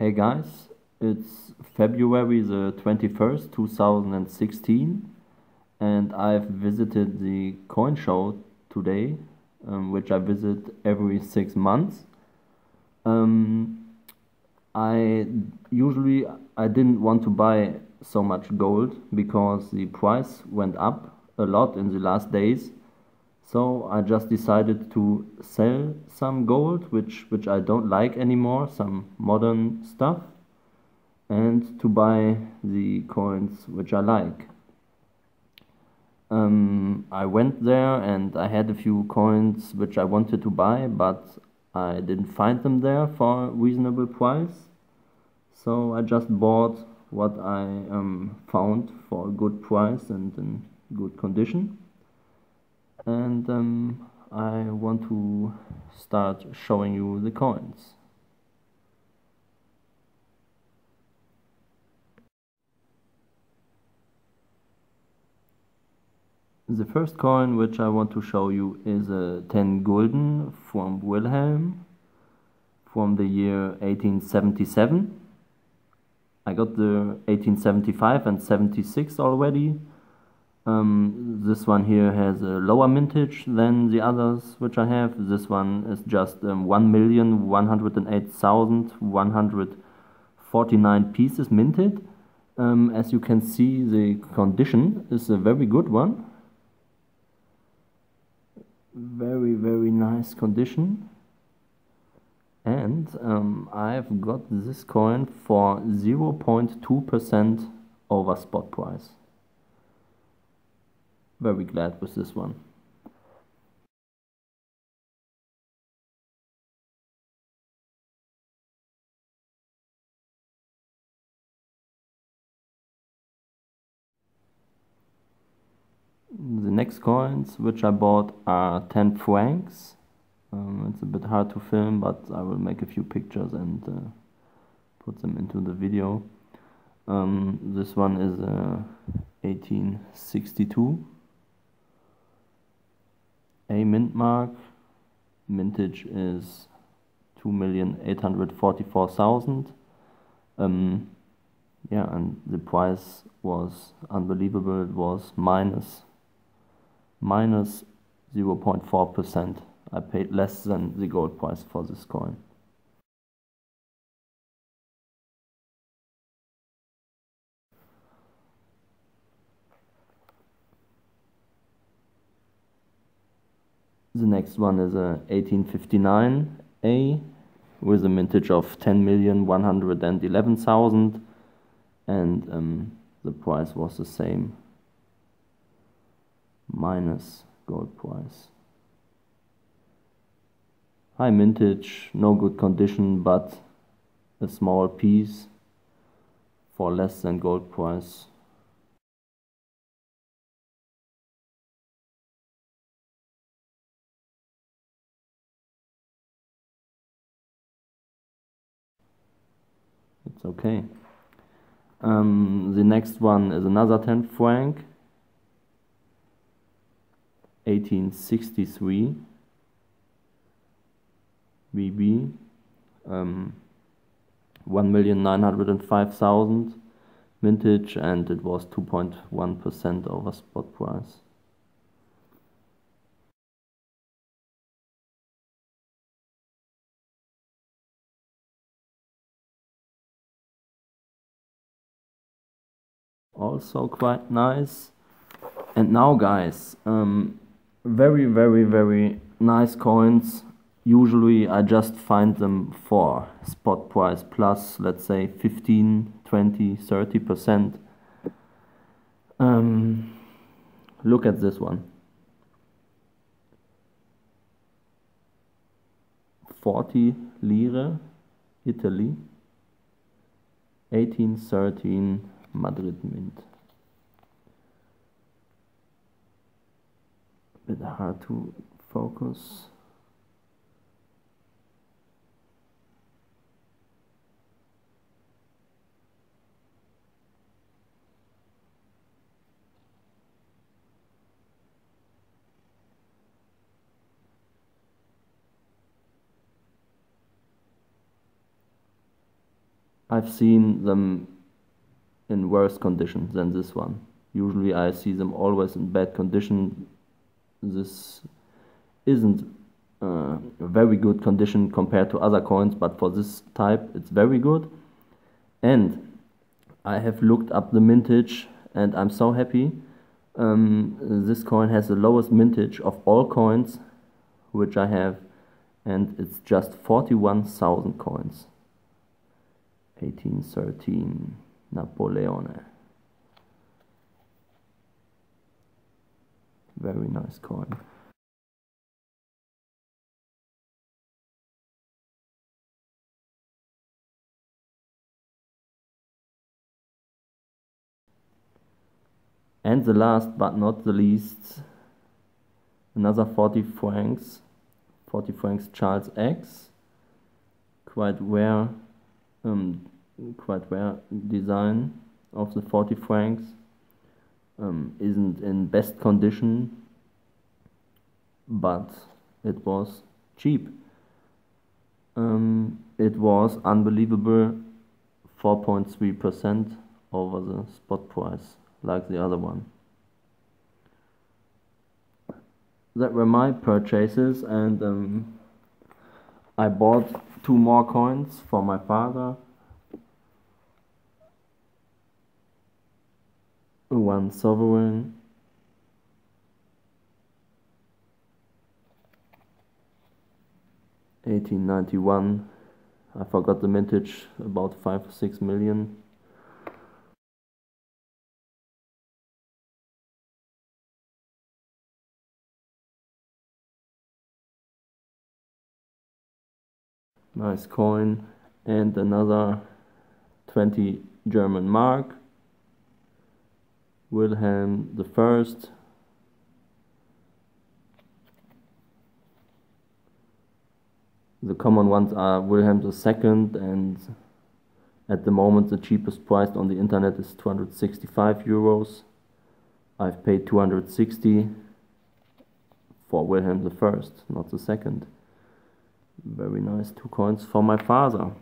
Hey guys, it's February the 21st, 2016, and I've visited the coin show today, which I visit every 6 months. I didn't want to buy so much gold because the price went up a lot in the last days. So I just decided to sell some gold, which I don't like anymore, some modern stuff, and to buy the coins which I like. I went there and I had a few coins which I wanted to buy, but I didn't find them there for a reasonable price. So I just bought what I found for a good price and in good condition. And I want to start showing you the coins. The first coin which I want to show you is a 10 gulden from Wilhelm from the year 1877. I got the 1875 and 76 already. This one here has a lower mintage than the others which I have. This one is just 1,108,149 pieces minted. As you can see, the condition is a very good one. Very, very nice condition. And I've got this coin for 0.2% over spot price. Very glad with this one. The next coins which I bought are 10 francs. It's a bit hard to film, but I will make a few pictures and put them into the video. This one is 1862. A mint mark, mintage is 2,844,000. Yeah, and the price was unbelievable. It was minus 0.4%. I paid less than the gold price for this coin. The next one is a 1859A with a mintage of 10,111,000, and the price was the same, minus gold price. High mintage, no good condition, but a small piece for less than gold price. It's okay. The next one is another 10 franc, 1863 BB, 1,905,000 mintage, and it was 2.1% over spot price. Also quite nice. And now guys, very, very, very nice coins. Usually I just find them for spot price plus, let's say, 15, 20, 30%. Look at this one. 40 lire, Italy, 1813. Madrid mint. A bit hard to focus. I've seen them in worse condition than this one. Usually I see them always in bad condition. This isn't a very good condition compared to other coins, but for this type it's very good. And I have looked up the mintage and I'm so happy. This coin has the lowest mintage of all coins which I have, and it's just 41,000 coins. 1813 Napoleone. Very nice coin. And the last but not the least, another 40 francs Charles X, quite rare design of the 40 francs, isn't in best condition, but it was cheap. It was unbelievable, 4.3% over the spot price, like the other one. That were my purchases, and I bought 2 more coins for my father. One sovereign $18.91. I forgot the mintage, about 5 or 6 million. Nice coin. And another 20 German mark. Wilhelm the First. The common ones are Wilhelm the Second, and at the moment the cheapest price on the internet is 265 euros. I've paid 260 for Wilhelm the First, not the Second. Very nice 2 coins for my father.